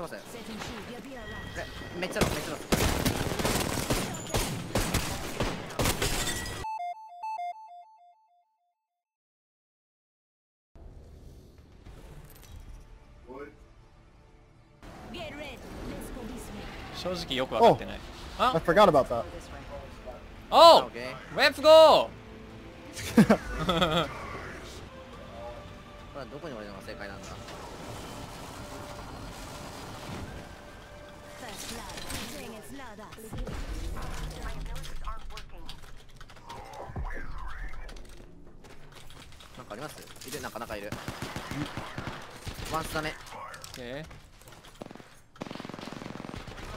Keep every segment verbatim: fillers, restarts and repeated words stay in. What was that? Mezzo, mezzo. Get ready. Let's go this way. Oh, huh? I forgot about that. Oh, okay. Let's go. Okay.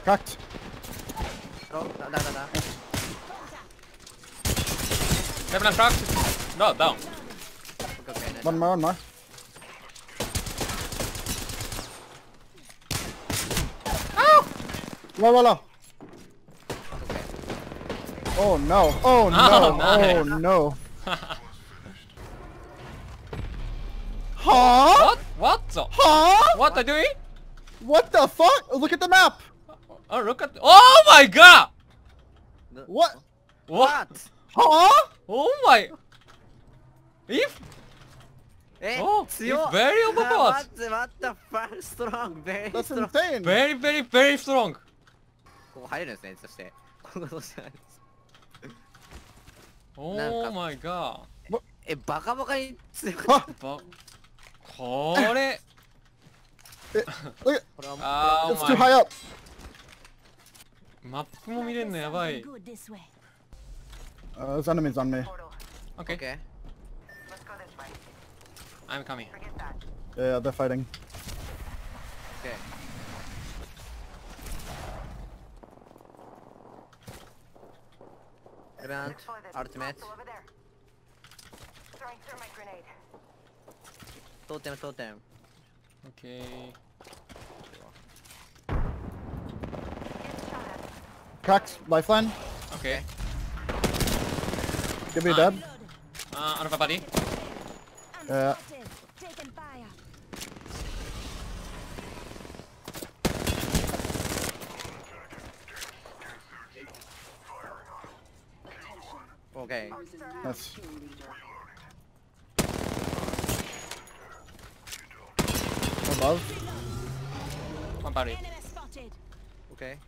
Cracked. Oh, da, da, da, da. Seven cracked. No, down. Okay, nice. One more, one more. Ow! Low, low, low. Okay. Oh no! Oh no! Oh, nice. Oh no! Huh? What? What the? Huh? What are you doing? What the fuck? Look at the map. Oh, look at. Oh my god! What? What? Huh? Oh my. If. Oh, it's very overpowered. What the fuck? Strong, very strong. That's insane. Very, very, very strong. Oh my god. Eh, baka baka ni. Kore. Look. It's too high up. マップも見れんのやばい。Uh, there's enemies on me. Okay. Okay. Let's go this way. I'm coming. Yeah, they're fighting. Okay. Event, ultimate. Throwing thermite grenade. Totem, totem. Okay. Cracked, lifeline. Okay. Give me a dab. Uh, out of my body. Yeah. Okay. Nice. Above. One body. Okay.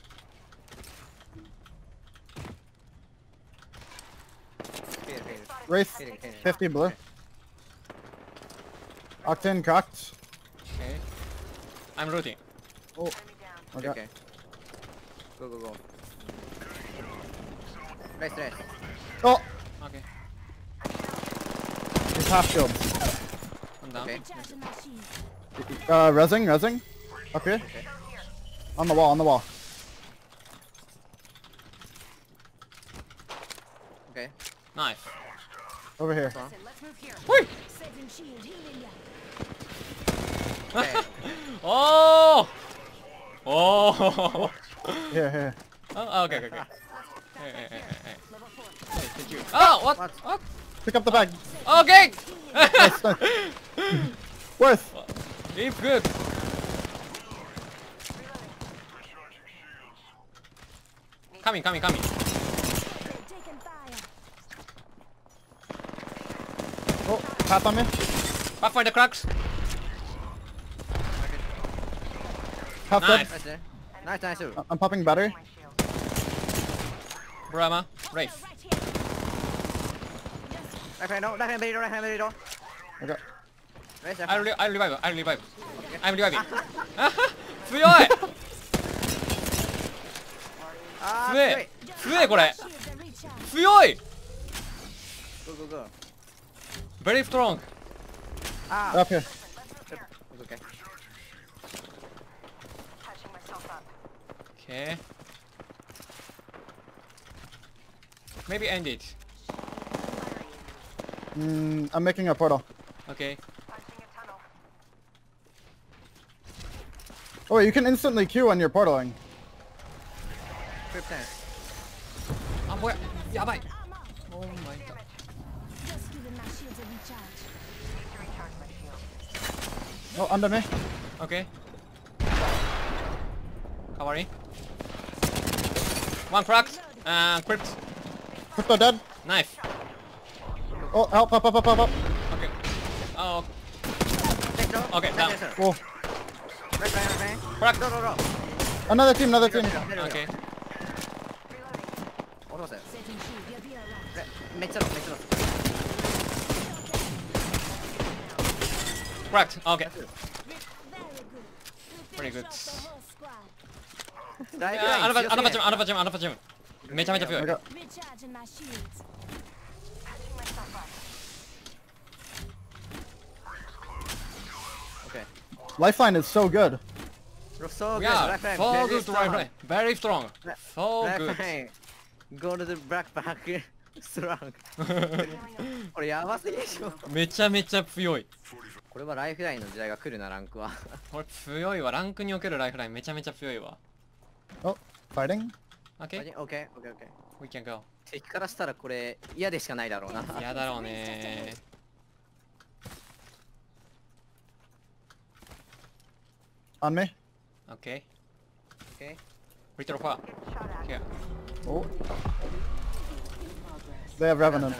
Wraith, fifty blue. Octane cracked. Okay. I'm rooting. Oh. Okay. Okay. Go, go, go. Race, race. Oh! Okay. He's half shield. I'm down. Okay. Uh, rezzing, rezzing. Up here. Okay. On the wall, on the wall. Okay. Nice. Over here. Wait! Oh! Oh! Here, here. Oh, okay, okay, okay. Hey, hey, hey, hey. Hey, did you... Oh, what? What? What? Pick up the bag. Okay! Nice, nice. Worth! Deep, good. Coming, coming, coming. Oh, tap on me. Back for the cracks. Half nice. Dead. Nice, nice, nice. I'm popping battery. Brahma, Wraith. Left hand, no, left hand, middle, right hand, middle. Okay. I'll re I'll revive, I'll revive. Okay. I'm reviving. Tsuyoi! Tsuyoi! Tsuyoi, これ! Tsuyoi! Go, go, go. Very strong. Ah. Up here. Okay. Okay. Maybe end it. Mm, I'm making a portal. Okay. Oh, you can instantly Q when you're portaling. I'm where? Yabai. Oh my god. Oh, under me. Okay. How are you? One cracked. Uh, crypt. Crypto dead. Knife. Oh, help, help, help, help, help. Okay. Oh. Okay, down. Oh. Cracked. Another team, another team. Okay. What was that? Make it up, make it up. Cracked, okay. Pretty good. uh, another, another gym, another gym, another gym. Mecha, mecha, fuel. Recharging my shields. Okay. Lifeline is so good. You're so good. Yeah, Lifeline. So good, Lifeline. Very strong. So good. Go to the backpack. Strong.これやばすぎでしょ。めちゃめちゃ強い。これはライフラインの時代が来るなランクは。これ強いわ。ランクにおけるライフラインめちゃめちゃ強いわ。Oh, fighting? Okay. Okay. Okay. Okay. We can go. 敵からしたらこれ嫌でしかないだろうな。嫌だろうね。On me. Okay. Okay. Retro fire. Here. Oh. They have Revenant.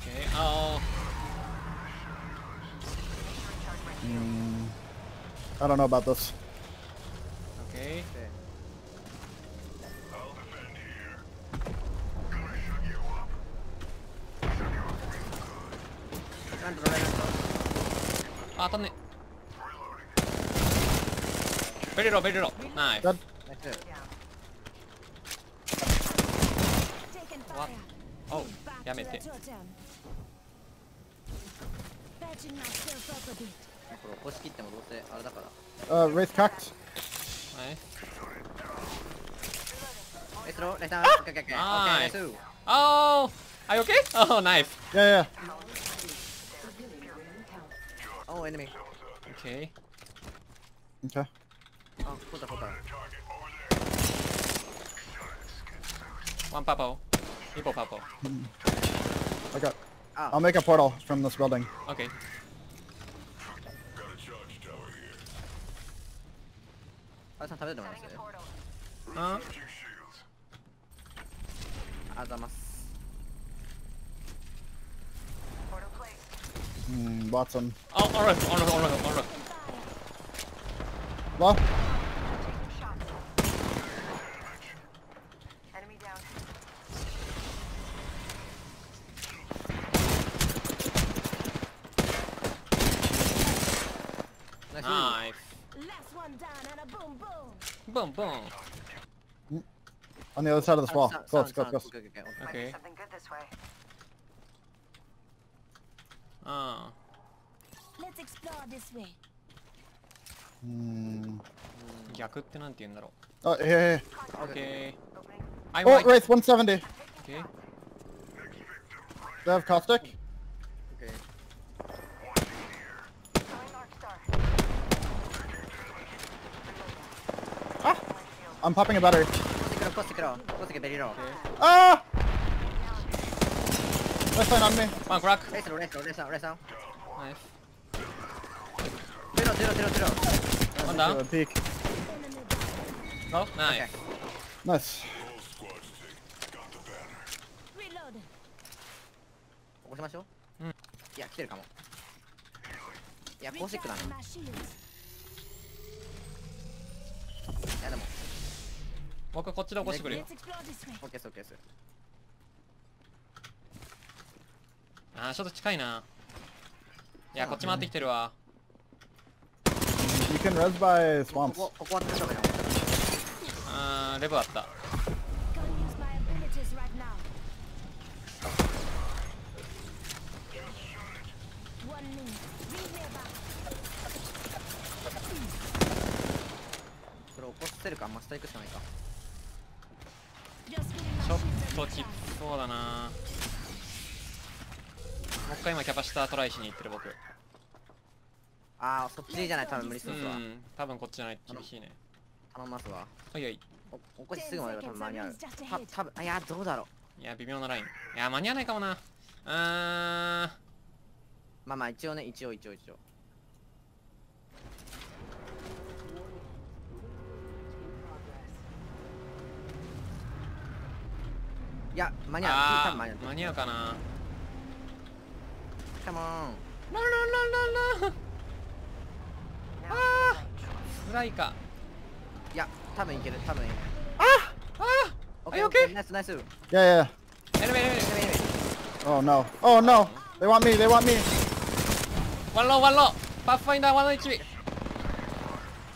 Okay, oh. Mm, I don't know about this. Okay. I'll defend here. Gonna shut you up. Shut you up real good. Ah, damn it. Very low, very low. Nice. Dead. What? Oh, damn it. Uh, Wraith cracked. Ah! Nice. Oh, are you okay? Oh, knife. Yeah, yeah. Oh, enemy. Okay. Okay. Oh, puta, puta. One purple. People purple. I got. Oh. I'll make a portal from this building. Okay. Got a charge tower here. Huh? Hmm, bottom. Oh, alright, alright, alright, alright. Well. Nice. Last one down and a boom boom. Boom boom. On the other side of this wall. Sound, close, sound, close, sound. Close. Okay. Ah. Oh. Let's explore this way. Hmm. Yakuってなんて言うんだろう。あ、ええ。Okay. I'm oh, Wraith one seventy. Okay. They have Caustic. Okay. Ah! I'm popping a battery. Ah! Left side on me. One crack. Nice. Zero, zero, zero, zero. One down. Peek. Oh, nice. Okay. Nice. Mm. Yeah, it's coming. Yeah, Caustic. Okay, so okay, so. Ah, ちょっと近いな。いや、こっち回ってきてるわ。You can res by swamps. ここはちょっとね。あ、レブあった。これ起こせるか、まあ下行くしかないか。 ちょっときつそうだな。もう一回今キャパシタートライしに行ってる僕。ああ、そっちじゃない、多分無理そうだわ。多分こっちじゃない、厳しいね。頼みますわ。はいはい。起こしすぐまでは多分間に合う。た多分、いや、どうだろう。いや、微妙なライン。いや、間に合わないかもな。うーん。まあまあ、一応ね、一応一応一応。いや、間に合う。あー、間に合う。間に合うかな。カモン。ランランランランラン。あー、フライか。いや、多分いける。多分いける。あああ。Are you okay? Nice, nice. Yeah, yeah. Enemy, enemy, enemy. Oh no. Oh no. They want me. They want me. One low, one low. Pathfinder, one H P.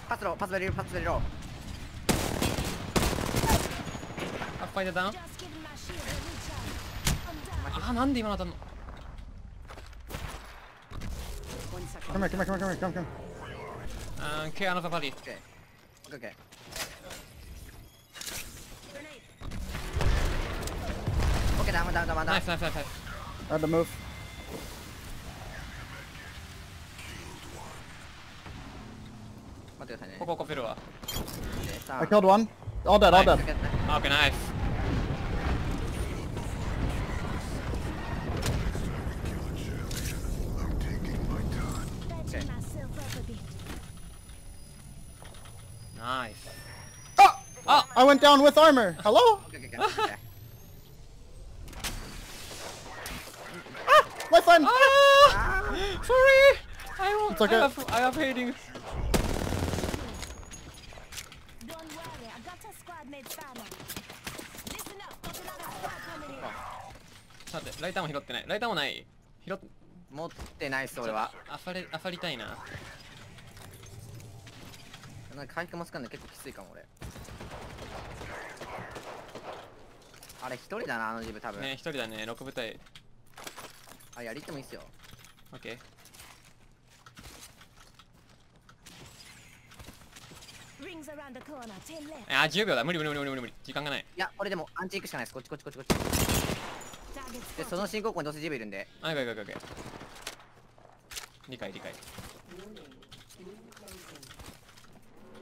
Pass low, pass very, pass very low. Pathfinder down. あ、なんで今当たんの? Come here, come here, come here, come here, come here. Uh, okay, another party. Okay. Okay, okay. Okay, down, down, down, down. Nice, nice, nice, nice. I had to move. I killed one. All dead, all dead. Okay, nice. Nice. Oh! Oh! I went down with armor! Hello? Okay, okay, okay. Ah! Lifeline! Ah! Ah! Sorry! I will, it's okay. I have, I have heading. Don't worry, I got a squad made banner. Listen up, got another squad coming in. 待って、ライターも拾ってない。ライターもない。拾っ持ってないっす、俺は。あされ、あさりたいな。 なんか回復もつかんで結構きついかも俺。あれ一人だなあのジブ多分。ね一人だねろく部隊。あやりってもいいっすよ。オッケー。あじゅうびょうだ無理無理無理無理無理時間がない。いやこれでもアンチ行くしかないですこっちこっちこっちこっち。でその進行口にどうせジブいるんで。はいはいはいはいはい。理解理解。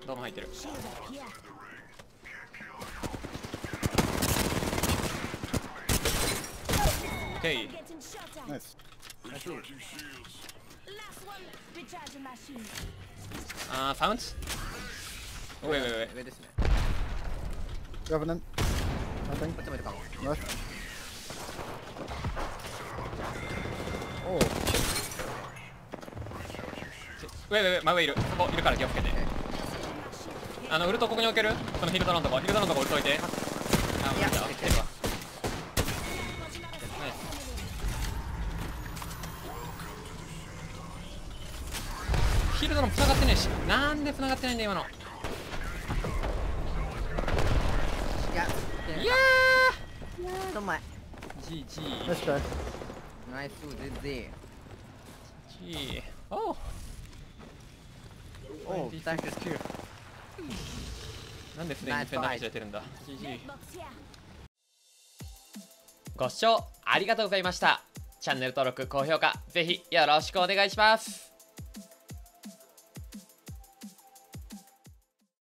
どうも入ってる。Okay。Nice。Ah, found? Wait, wait, wait. Wait this minute. Revenant. Nothing. Left. Oh. Wait, wait, wait. 真上いる。ここいるから気をつけて。 あのウルトここに置ける？このフィルドのとこ、フィルドのとこウルト置いて。あ、ウルト来てるわ。フィルドの繋がってねえし、なんで繋がってないんだ今の。いや、いやー。どんまい。G G。確かに。ナイス全然。G。お。お、大丈夫。 なんですでに戦いしてるんだ。ご視聴ありがとうございました。チャンネル登録、高評価、ぜひよろしくお願いします。